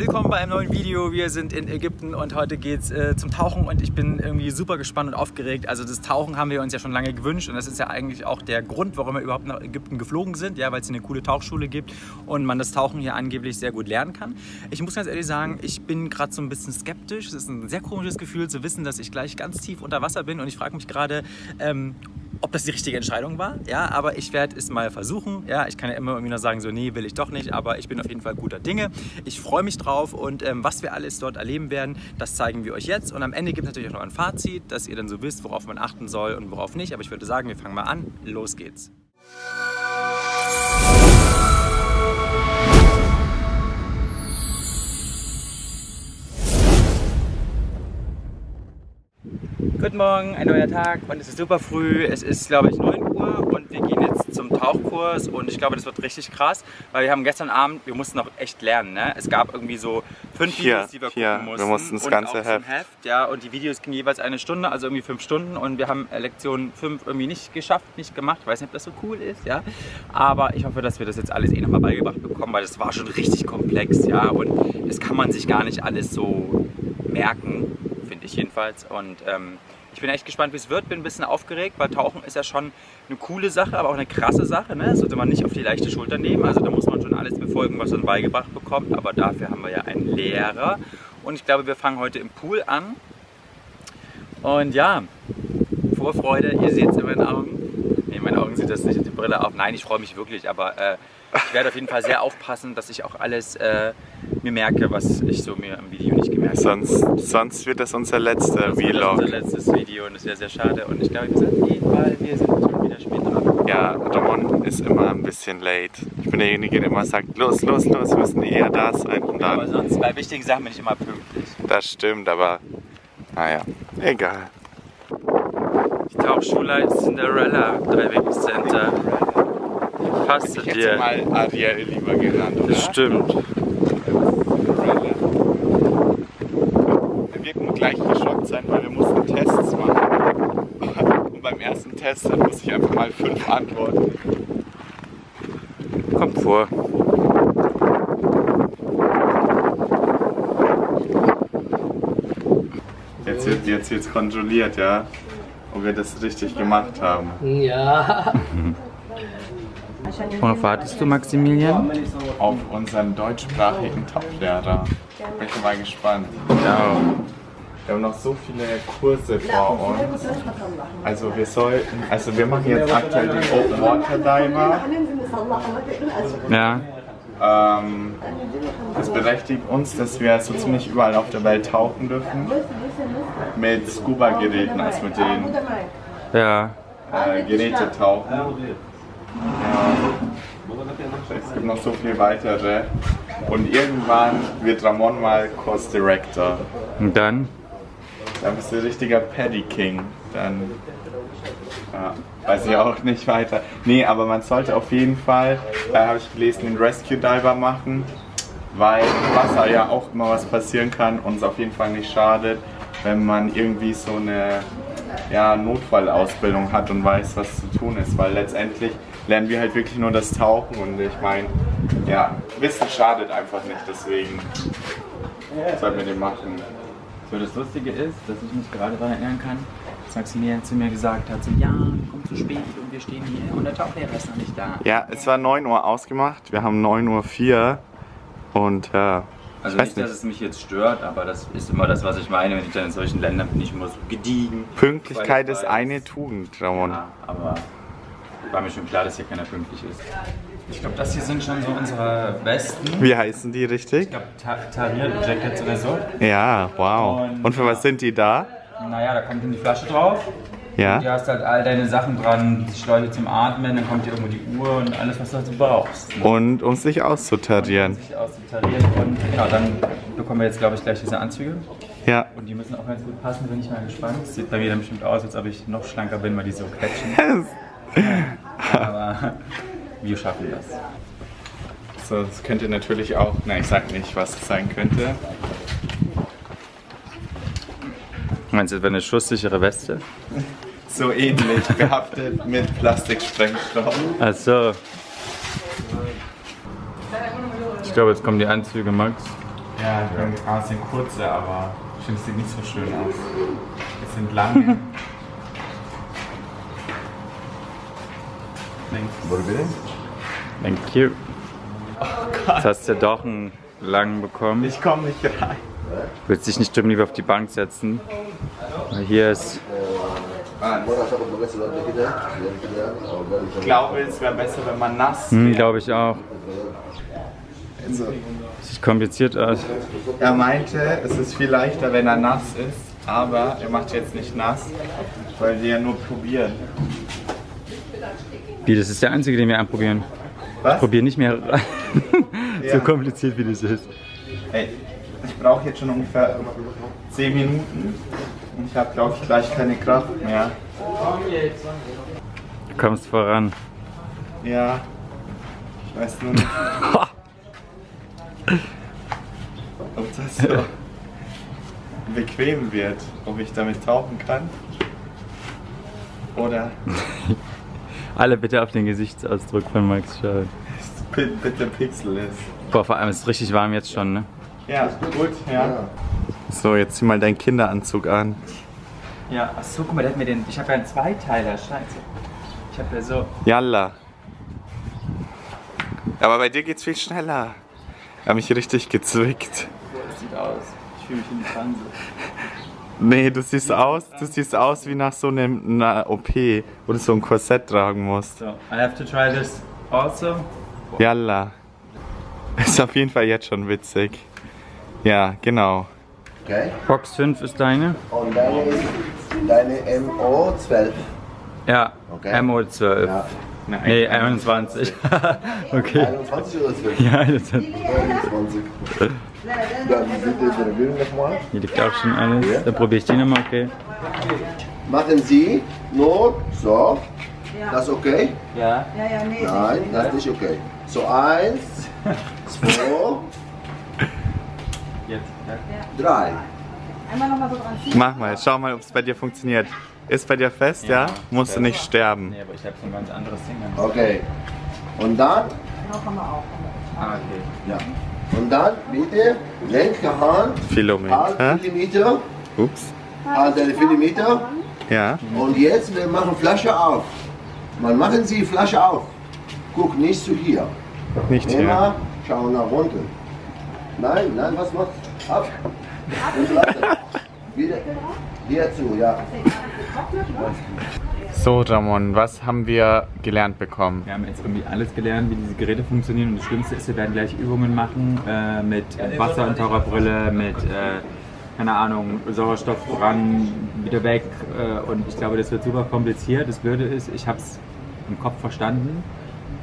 Willkommen bei einem neuen Video. Wir sind in Ägypten und heute geht's zum Tauchen und ich bin irgendwie super gespannt und aufgeregt. Also das Tauchen haben wir uns ja schon lange gewünscht und das ist ja eigentlich auch der Grund, warum wir überhaupt nach Ägypten geflogen sind, ja, weil es hier eine coole Tauchschule gibt und man das Tauchen hier angeblich sehr gut lernen kann. Ich muss ganz ehrlich sagen, ich bin gerade so ein bisschen skeptisch. Es ist ein sehr komisches Gefühl zu wissen, dass ich gleich ganz tief unter Wasser bin und ich frage mich gerade, ob das die richtige Entscheidung war, ja, aber ich werde es mal versuchen, ja, ich kann ja immer irgendwie noch sagen, so, nee, will ich doch nicht, aber ich bin auf jeden Fall guter Dinge, ich freue mich drauf und was wir alles dort erleben werden, das zeigen wir euch jetzt und am Ende gibt es natürlich auch noch ein Fazit, dass ihr dann so wisst, worauf man achten soll und worauf nicht, aber ich würde sagen, wir fangen mal an, los geht's. Guten Morgen, ein neuer Tag und es ist super früh, es ist glaube ich 9 Uhr und wir gehen jetzt zum Tauchkurs und ich glaube das wird richtig krass, weil wir haben gestern Abend, wir mussten noch echt lernen, ne? Es gab irgendwie so 5 Videos, die wir gucken mussten, das und ganze auch so ein Heft, ja, und die Videos gingen jeweils eine Stunde, also irgendwie 5 Stunden und wir haben Lektion 5 irgendwie nicht geschafft, nicht gemacht, ich weiß nicht, ob das so cool ist, ja, aber ich hoffe, dass wir das jetzt alles eh nochmal beigebracht bekommen, weil das war schon richtig komplex, ja, und das kann man sich gar nicht alles so merken, finde ich jedenfalls und ich bin echt gespannt, wie es wird, bin ein bisschen aufgeregt, weil Tauchen ist ja schon eine coole Sache, aber auch eine krasse Sache, ne? Das sollte man nicht auf die leichte Schulter nehmen, also da muss man schon alles befolgen, was man beigebracht bekommt, aber dafür haben wir ja einen Lehrer und ich glaube, wir fangen heute im Pool an und ja, Vorfreude, ihr seht es in meinen Augen, ne, meine Augen sieht das nicht, die Brille auf, nein, ich freue mich wirklich, aber ich werde auf jeden Fall sehr aufpassen, dass ich auch alles mir merke, was ich so mir im Video nicht gemerkt habe. Sonst wird das unser letzter Vlog. Unser letztes Video und das wäre sehr schade. Und ich glaube, wir sind schon wieder spät dran. Ja, Ramon ist immer ein bisschen late. Ich bin derjenige, der immer sagt, los, los, los, wir müssen eher da sein und dann. Aber sonst bei wichtigen Sachen bin ich immer pünktlich. Das stimmt, aber naja, egal. Die Tauchschule ist Cinderella Diving Center. Passt zu dir. Ich hätte mal Ariel lieber genannt, oder? Das stimmt. Wir werden gleich geschockt sein, weil wir mussten Tests machen. Und beim ersten Test dann muss ich einfach mal 5 antworten. Kommt vor. Jetzt kontrolliert, ja? Ob wir das richtig gemacht haben. Ja. Worauf wartest du, Maximilian? Auf unseren deutschsprachigen Top-Lehrer. Bin ich mal gespannt. Ja. Wir haben noch so viele Kurse vor uns. Also wir machen jetzt aktuell den Open Water Diver. Ja. Das berechtigt uns, dass wir so ziemlich überall auf der Welt tauchen dürfen. Mit Scuba-Geräten, also mit den Geräte tauchen. Ja. Es gibt noch so viel weitere. Und irgendwann wird Ramon mal Course Director. Und dann? Dann bist du ein richtiger Paddy King. Dann weiß ich auch nicht weiter. Nee, aber man sollte auf jeden Fall, da habe ich gelesen, den Rescue Diver machen, weil im Wasser ja auch immer was passieren kann und es auf jeden Fall nicht schadet, wenn man irgendwie so eine Notfallausbildung hat und weiß, was zu tun ist, weil letztendlich lernen wir halt wirklich nur das Tauchen und ich meine, ja, Wissen schadet einfach nicht, deswegen sollten wir den machen. So, das Lustige ist, dass ich mich gerade daran erinnern kann, dass Maximilian zu mir gesagt hat, so, ja, komm zu spät und wir stehen hier und der Tauchlehrer ist noch nicht da. Ja, es war 9 Uhr ausgemacht, wir haben 9:04 Uhr und ja. Also nicht, dass es mich jetzt stört, aber das ist immer das, was ich meine, wenn ich dann in solchen Ländern bin, ich immer so gediegen. Pünktlichkeit ist eine Tugend, Ramon. Ja, aber war mir schon klar, dass hier keiner pünktlich ist. Ich glaube, das hier sind schon so unsere Westen. Wie heißen die richtig? Ich glaube, Tarier-Jackets oder so. Ja, wow. Und für was sind die da? Naja, da kommt dann die Flasche drauf. Ja. Und du hast halt all deine Sachen dran, die Schläuche zum Atmen, dann kommt dir irgendwo die Uhr und alles, was du halt so brauchst. Ne? Und um sich auszutarieren. Und genau, dann bekommen wir jetzt, glaube ich, gleich diese Anzüge. Ja. Und die müssen auch ganz gut passen, bin ich mal gespannt. Sieht bei mir dann bestimmt aus, als ob ich noch schlanker bin, weil die so quetschen. Ja, aber wir schaffen das. So, das könnte natürlich auch, nein, ich sag nicht, was es sein könnte. Meinst du, das wäre eine schusssichere Weste? So ähnlich, behaftet mit Plastiksprengstoff. Ach so. Ich glaube, jetzt kommen die Anzüge, Max. Ja, ich bin gerade ein bisschen kurze, aber ich finde, es sieht nicht so schön aus. Es sind lange. Thank you. Oh Gott. Jetzt hast du ja doch einen langen bekommen. Ich komme nicht rein. Willst dich nicht lieber auf die Bank setzen? Weil hier ist... Ich glaube, es wäre besser, wenn man nass wäre. Glaube ich auch. Also, sieht kompliziert aus. Er meinte, es ist viel leichter, wenn er nass ist, aber er macht jetzt nicht nass, weil wir ja nur probieren. Wie, das ist der einzige, den wir anprobieren. Was? Ich probiere nicht mehr rein. Ja. So kompliziert wie das ist. Ey, ich brauche jetzt schon ungefähr 10 Minuten und ich habe, glaube ich, gleich keine Kraft mehr. Du kommst voran. Ja, ich weiß nur nicht. Ob das so bequem wird, ob ich damit tauchen kann oder... Alle bitte auf den Gesichtsausdruck von Max schauen. Bitte Pixel ist. Boah, vor allem ist es richtig warm jetzt schon, ne? Ja, gut, ja. So, jetzt zieh mal deinen Kinderanzug an. Ja, achso, guck mal, der hat mir den... Ich habe ja einen Zweiteiler, scheiße. Ich habe ja so... Jalla. Aber bei dir geht's viel schneller. Ich habe mich richtig gezwickt. Das sieht aus. Ich fühle mich in die Transe. Nee, du siehst aus wie nach so einer OP, wo du so ein Korsett tragen musst. So, I have to try this also. Jalla. Ist auf jeden Fall jetzt schon witzig. Ja, genau. Okay. Box 5 ist deine. Und deine MO12. Ja, okay. MO12. Ja. Nein, nee, 21. Okay. 21 oder 12? Ja, 21. Hier liegt auch schon alles. Ja. Dann probiere ich die nochmal, okay? Machen Sie nur so. Ja. Das okay? Ja. Ja, nee, nein, das ist nicht okay. So, 1, 2, jetzt, ja. 3. Einmal nochmal so dran ziehen. Mach mal, schau mal, ob es bei dir funktioniert. Ist bei dir fest, ja? Musst du nicht sterben. Nee, aber ich habe so ein ganz anderes Ding. Okay. Und dann? Genau, kann man auch. Ah, okay. Ja. Und dann bitte linke Hand. Millimeter. Ups. Halb Millimeter. Ja. Und jetzt, wir machen Flasche auf. Man machen Sie Flasche auf. Guck, nicht zu hier. Nicht hier. Immer schauen nach unten. Nein, nein, was macht? Ab. Wieder. Hierzu, ja. So Ramon, was haben wir gelernt bekommen? Wir haben jetzt irgendwie alles gelernt, wie diese Geräte funktionieren, und das Schlimmste ist, wir werden gleich Übungen machen mit Wasser- und Taucherbrille, mit, keine Ahnung, Sauerstoff ran, wieder weg, und ich glaube, das wird super kompliziert. Das Blöde ist, ich habe es im Kopf verstanden,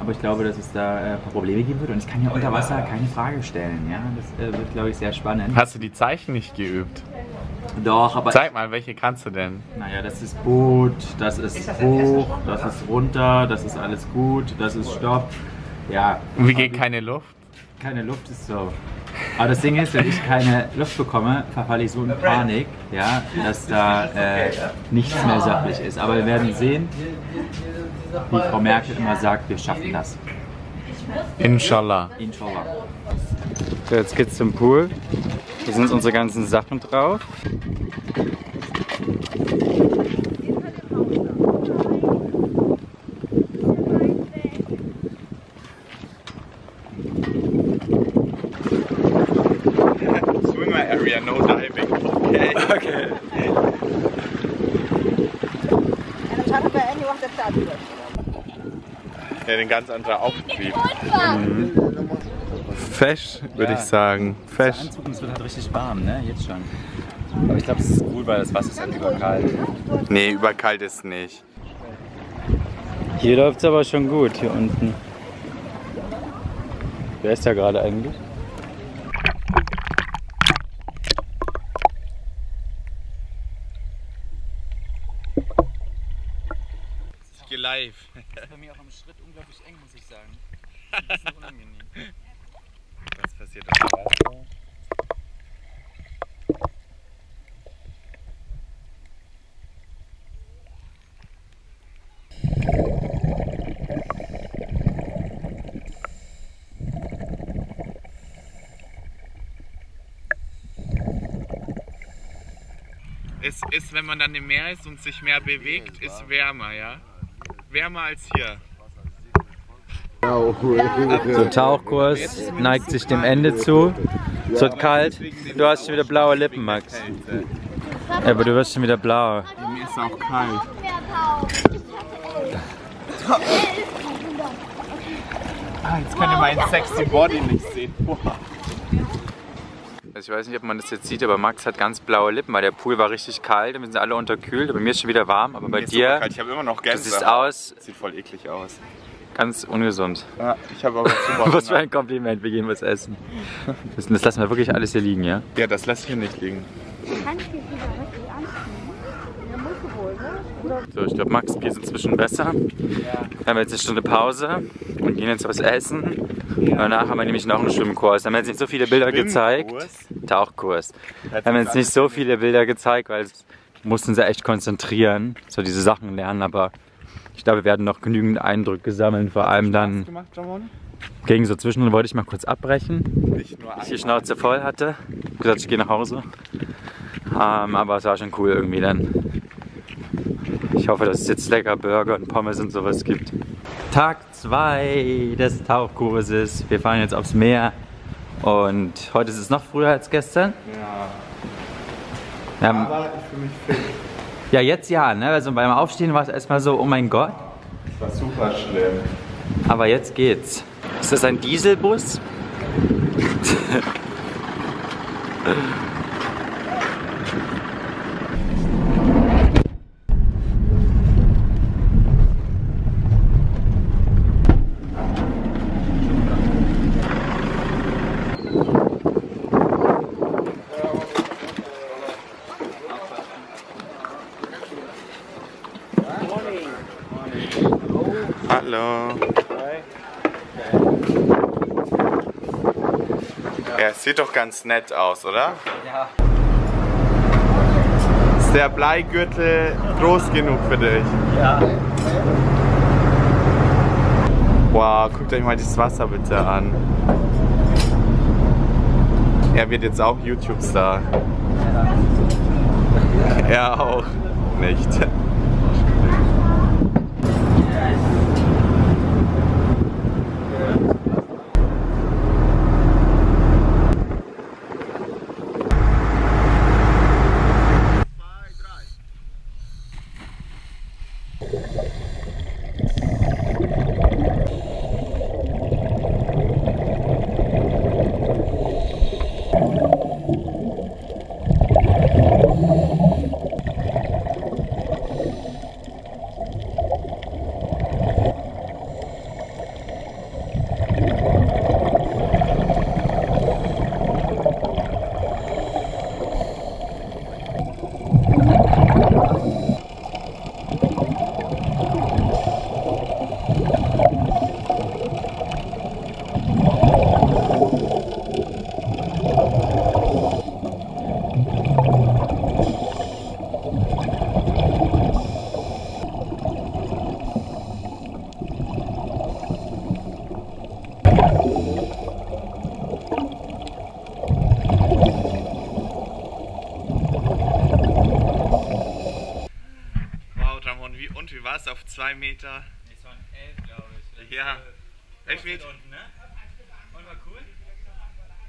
aber ich glaube, dass es da ein paar Probleme geben wird, und ich kann ja unter Wasser keine Frage stellen. Ja? Das wird, glaube ich, sehr spannend. Hast du die Zeichen nicht geübt? Doch, aber... Zeig mal, welche kannst du denn? Naja, das ist Boot, das ist hoch, das ist runter, das ist alles gut, das ist Stopp. Ja. Und wie geht keine Luft? Keine Luft ist so. Aber das Ding ist, wenn ich keine Luft bekomme, verfalle ich so in Panik, ja, dass da nichts mehr sachlich ist. Aber wir werden sehen, wie Frau Merkel immer sagt, wir schaffen das. Inshallah. Inshallah. So, jetzt geht's zum Pool. Hier sind unsere ganzen Sachen drauf. Swimmer area, no diving. Okay. Okay. Ja, ein ganz anderer Auftrieb. Mhm. Fesch, würde ich sagen. Fesch. Es wird halt richtig warm, ne? Jetzt schon. Aber ich glaube, es ist cool, weil das Wasser ist halt überkalt. Nee, überkalt ist nicht. Hier läuft es aber schon gut, hier unten. Wer ist da gerade eigentlich? Das ist hier live. Das ist bei mir auch am Schritt unglaublich eng, muss ich sagen. Das ist ein bisschen unangenehm. Was passiert auf dem Wasser? Es ist, wenn man dann im Meer ist und sich mehr bewegt, ist wärmer, ja. Wärmer als hier. Der Tauchkurs neigt sich dem Ende zu. Es wird kalt. Du hast schon wieder blaue Lippen, Max. Ja, aber du wirst schon wieder blau. Mir ist auch kalt. Ah, jetzt kann ich meinen sexy Body nicht sehen. Boah. Also ich weiß nicht, ob man das jetzt sieht, aber Max hat ganz blaue Lippen, weil der Pool war richtig kalt und wir sind alle unterkühlt. Bei mir ist schon wieder warm, aber bei dir, ich habe immer noch Gänse. Du siehst aus, sieht voll eklig aus. Ganz ungesund. Ja, ich habe aber super. Was für ein Kompliment, wir gehen was essen. Das lassen wir wirklich alles hier liegen, ja? Ja, das lasse ich hier nicht liegen. So, ich glaube, Max, wir sind inzwischen besser. Wir haben jetzt eine Stunde Pause und gehen jetzt was essen. Danach haben wir nämlich noch einen Schwimmkurs. Da haben wir jetzt nicht so viele Bilder gezeigt. Tauchkurs. Da haben wir jetzt nicht so viele Bilder gezeigt, weil wir mussten uns echt konzentrieren, so diese Sachen lernen. Aber ich glaube, wir werden noch genügend Eindrücke sammeln. Vor allem dann gegen so zwischendurch wollte ich mal kurz abbrechen, dass ich die Schnauze voll hatte. Ich habe gesagt, ich gehe nach Hause. Aber es war schon cool irgendwie dann. Ich hoffe, dass es jetzt lecker Burger und Pommes und sowas gibt. Tag 2 des Tauchkurses. Wir fahren jetzt aufs Meer. Und heute ist es noch früher als gestern. Ja. Aber ich fühle mich fit. Ja, jetzt ja, ne? Also beim Aufstehen war es erstmal so, oh mein Gott. Das war super schlimm. Aber jetzt geht's. Ist das ein Dieselbus? Hallo. Ja, es sieht doch ganz nett aus, oder? Ja. Ist der Bleigürtel groß genug für dich? Ja. Wow, guckt euch mal das Wasser bitte an. Er wird jetzt auch YouTube-Star. Ja. Er auch nicht. Wie war es auf 2 Meter? Nee, es waren 11, glaube ich. Ja. 11 Meter unten, ne? Und war cool?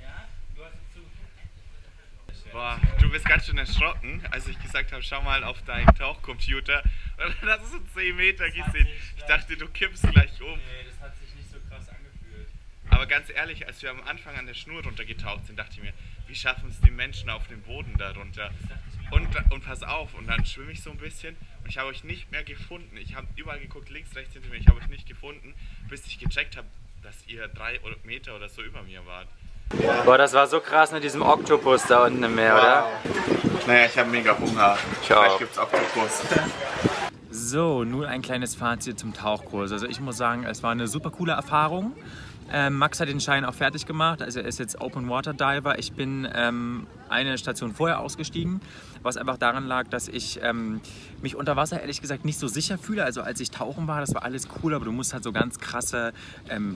Ja? Du hast zu. Boah, du bist ganz schön erschrocken, als ich gesagt habe, schau mal auf deinen Tauchcomputer. Und dann hast du so 10 Meter gesehen. Ich dachte, du kippst gleich um. Nee, das hat sich nicht so krass angefühlt. Aber ganz ehrlich, als wir am Anfang an der Schnur runtergetaucht sind, dachte ich mir, wie schaffen es die Menschen auf dem Boden darunter? Und pass auf, und dann schwimme ich so ein bisschen und ich habe euch nicht mehr gefunden. Ich habe überall geguckt, links, rechts, hinter mir, ich habe euch nicht gefunden, bis ich gecheckt habe, dass ihr 3 Meter oder so über mir wart. Boah, das war so krass mit diesem Oktopus da unten im Meer, wow, oder? Naja, ich habe mega Hunger. Ciao. Vielleicht gibt's Oktopus. So, nun ein kleines Fazit zum Tauchkurs. Also ich muss sagen, es war eine super coole Erfahrung. Max hat den Schein auch fertig gemacht, also er ist jetzt Open Water Diver. Ich bin eine Station vorher ausgestiegen, was einfach daran lag, dass ich mich unter Wasser ehrlich gesagt nicht so sicher fühle. Also als ich tauchen war, das war alles cool, aber du musst halt so ganz krasse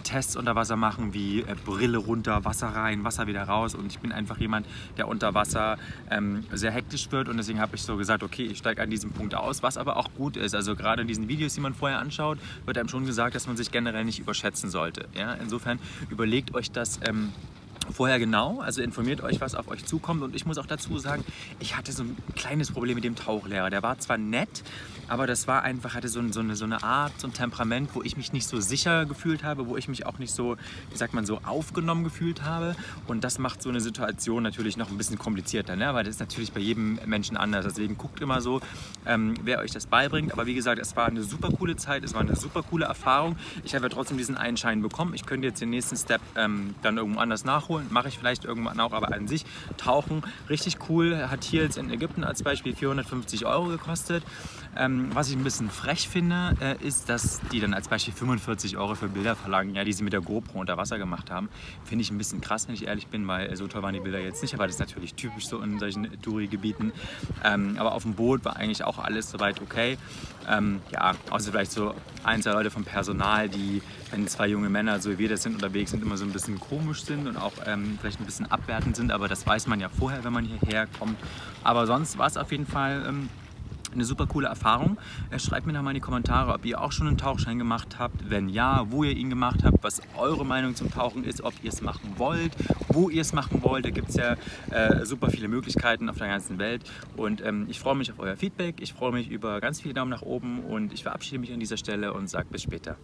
Tests unter Wasser machen, wie Brille runter, Wasser rein, Wasser wieder raus, und ich bin einfach jemand, der unter Wasser sehr hektisch wird, und deswegen habe ich so gesagt, okay, ich steige an diesem Punkt aus, was aber auch gut ist. Also gerade in diesen Videos, die man vorher anschaut, wird einem schon gesagt, dass man sich generell nicht überschätzen sollte. Ja? Insofern überlegt euch das vorher genau, also informiert euch, was auf euch zukommt. Und ich muss auch dazu sagen, ich hatte so ein kleines Problem mit dem Tauchlehrer. Der war zwar nett, aber das war einfach, hatte so eine Art, so ein Temperament, wo ich mich nicht so sicher gefühlt habe, wo ich mich auch nicht so, wie sagt man, so aufgenommen gefühlt habe. Und das macht so eine Situation natürlich noch ein bisschen komplizierter, ne? Weil das ist natürlich bei jedem Menschen anders. Deswegen guckt immer so, wer euch das beibringt. Aber wie gesagt, es war eine super coole Zeit, es war eine super coole Erfahrung. Ich habe ja trotzdem diesen einen Schein bekommen. Ich könnte jetzt den nächsten Step dann irgendwo anders nachholen. Mache ich vielleicht irgendwann auch, aber an sich tauchen richtig cool, hat hier jetzt in Ägypten als Beispiel 450 € gekostet. Was ich ein bisschen frech finde, ist, dass die dann als Beispiel 45 € für Bilder verlangen, ja, die sie mit der GoPro unter Wasser gemacht haben. Finde ich ein bisschen krass, wenn ich ehrlich bin, weil so toll waren die Bilder jetzt nicht, aber das ist natürlich typisch so in solchen Touri-Gebieten. Aber auf dem Boot war eigentlich auch alles soweit okay. Ja, außer vielleicht so ein, zwei Leute vom Personal, die, wenn zwei junge Männer, so wie wir das sind, unterwegs sind, immer so ein bisschen komisch sind und auch vielleicht ein bisschen abwertend sind, aber das weiß man ja vorher, wenn man hierher kommt. Aber sonst war es auf jeden Fall eine super coole Erfahrung. Schreibt mir doch mal in die Kommentare, ob ihr auch schon einen Tauchschein gemacht habt. Wenn ja, wo ihr ihn gemacht habt, was eure Meinung zum Tauchen ist, ob ihr es machen wollt, wo ihr es machen wollt. Da gibt es ja super viele Möglichkeiten auf der ganzen Welt. Und ich freue mich auf euer Feedback. Ich freue mich über ganz viele Daumen nach oben und ich verabschiede mich an dieser Stelle und sage bis später.